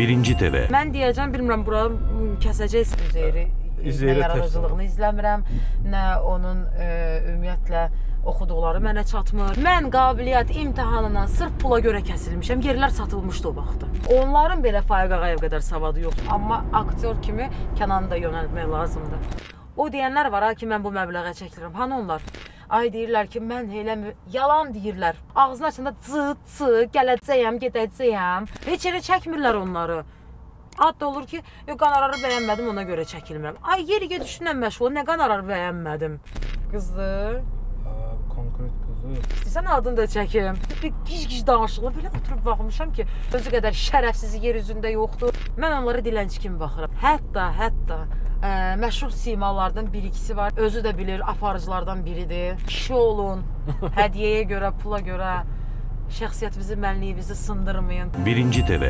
Birinci TV. Mən deyəcəm, bilmirəm, buranı kəsəcəksin Üzeyri. Üzeyri yaradıcılığını izləmirəm, nə onun ümumiyyətlə oxuduqları mənə çatmır. Mən qabiliyyət imtahanından sırf pula görə kəsilmişəm, yerlər satılmışdı o vaxtda. Onların belə Faiq Agayev qədər savadı yoxdur, amma aktyor kimi Kenanı da yönəlmək lazımdır. O deyənlər var ha ki, mən bu məbləğə çəkilirəm. Hani onlar? Ay deyirlər ki, mən eləmir. Yalan deyirlər. Ağzını açında cı, gələcəyəm, gedəcəyəm. Heç yerə çəkmirlər onları. Hatta olur ki, qan ararı bəyənmədim, ona görə çəkilmirəm. Ay yeri-geri düşünən məşğul, nə qan ararı bəyənmədim. Qızı. Konkret qızı. İstəyirsən adını da çəkim. Bir gic-gic danışıqla belə oturub baxmışam ki, özü qədər şərəfsizi yer üzündə yoxdur. Mən onları dilənçi kimi baxıram. Hətta məşhur simalardan bir-ikisi var. Özü də bilir, aparıcılardan biridir. Kişi olun, hədiyyəyə görə, pula görə şəxsiyyətimizi, mənliyimizi sındırmayın. Birinci TV.